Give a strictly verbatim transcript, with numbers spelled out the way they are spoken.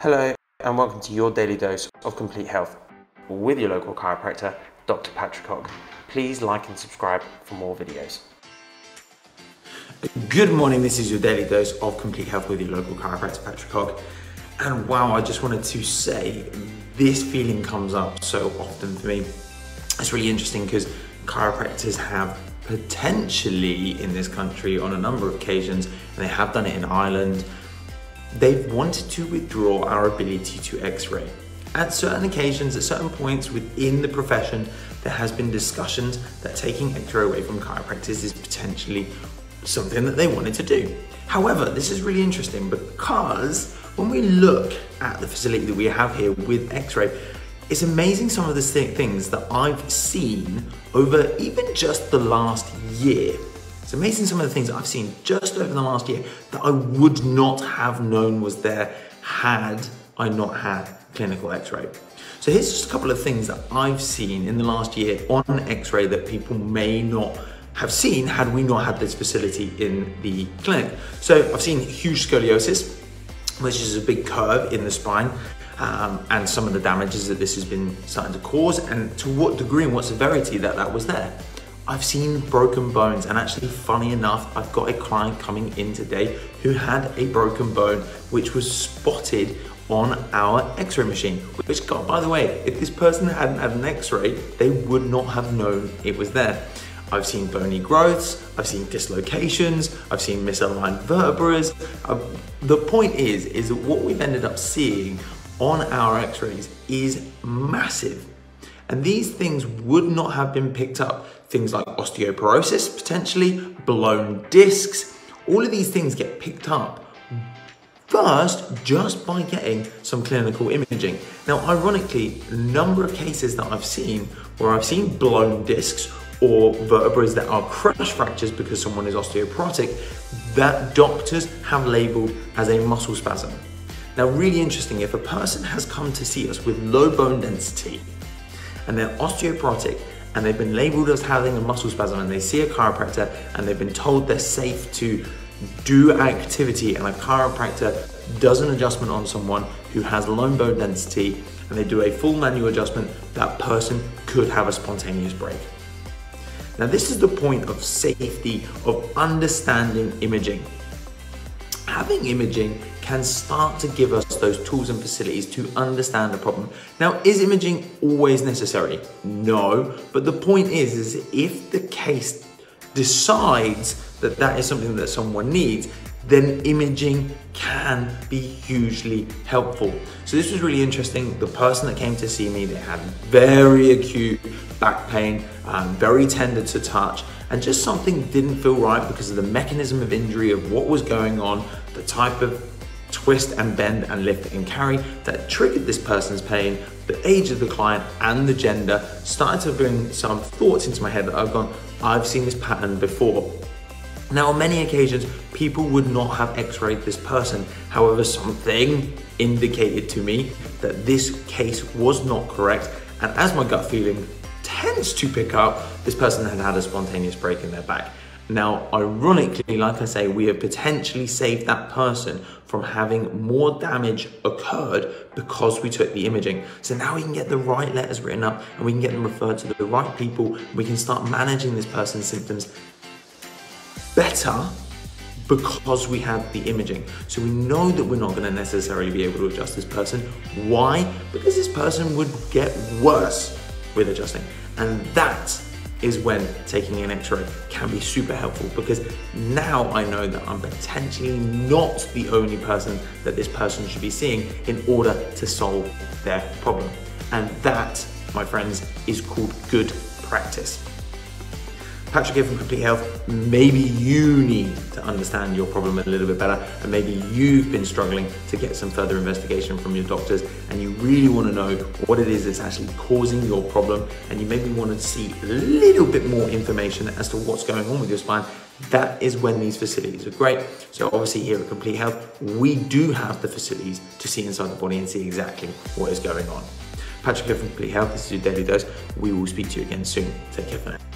Hello and welcome to your daily dose of complete health with your local chiropractor, Doctor Patrick Hogg. Please like and subscribe for more videos. Good morning, this is your daily dose of complete health with your local chiropractor, Patrick Hogg. And wow, I just wanted to say this feeling comes up so often for me. It's really interesting because chiropractors have potentially in this country on a number of occasions, and they have done it in Ireland, they've wanted to withdraw our ability to x-ray. At certain occasions, at certain points within the profession, there has been discussions that taking x-ray away from chiropractors is potentially something that they wanted to do. However, this is really interesting because when we look at the facility that we have here with x-ray, it's amazing some of the things that I've seen over even just the last year. It's amazing some of the things I've seen just over the last year that I would not have known was there had I not had clinical x-ray. So here's just a couple of things that I've seen in the last year on x-ray that people may not have seen had we not had this facility in the clinic. So I've seen huge scoliosis, which is a big curve in the spine, um, and some of the damages that this has been starting to cause and to what degree and what severity that that was there. I've seen broken bones, and actually funny enough, I've got a client coming in today who had a broken bone which was spotted on our x-ray machine, which, God, by the way, if this person hadn't had an x-ray, they would not have known it was there. I've seen bony growths, I've seen dislocations, I've seen misaligned vertebrae. Uh, the point is, is that what we've ended up seeing on our x-rays is massive. And these things would not have been picked up. Things like osteoporosis, potentially, blown discs. All of these things get picked up first just by getting some clinical imaging. Now, ironically, a number of cases that I've seen where I've seen blown discs or vertebrae that are crash fractures because someone is osteoporotic, that doctors have labeled as a muscle spasm. Now, really interesting, if a person has come to see us with low bone density, and they're osteoporotic, and they've been labeled as having a muscle spasm, and they see a chiropractor, and they've been told they're safe to do activity, and a chiropractor does an adjustment on someone who has low bone density, and they do a full manual adjustment, that person could have a spontaneous break. Now, this is the point of safety, of understanding imaging. Having imaging can start to give us those tools and facilities to understand the problem. Now, is imaging always necessary? No, but the point is, is if the case decides that that is something that someone needs, then imaging can be hugely helpful. So this was really interesting. The person that came to see me, they had very acute back pain, um, very tender to touch, and just something didn't feel right because of the mechanism of injury of what was going on, the type of twist and bend and lift and carry that triggered this person's pain, the age of the client and the gender, started to bring some thoughts into my head that I've gone, I've seen this pattern before. Now, on many occasions, people would not have x-rayed this person. However, something indicated to me that this case was not correct. And as my gut feeling tends to pick up, this person had had a spontaneous break in their back. Now, ironically, like I say, we have potentially saved that person from having more damage occurred because we took the imaging. So now we can get the right letters written up and we can get them referred to the right people. We can start managing this person's symptoms better because we have the imaging. So we know that we're not going to necessarily be able to adjust this person. Why? Because this person would get worse with adjusting. And that is when taking an x-ray can be super helpful, because now I know that I'm potentially not the only person that this person should be seeing in order to solve their problem. And that, my friends, is called good practice. Patrick here from Complete Health. Maybe you need to understand your problem a little bit better, and maybe you've been struggling to get some further investigation from your doctors, and you really want to know what it is that's actually causing your problem, and you maybe want to see a little bit more information as to what's going on with your spine. That is when these facilities are great. So obviously here at Complete Health, we do have the facilities to see inside the body and see exactly what is going on. Patrick here from Complete Health. This is your daily dose. We will speak to you again soon. Take care for now.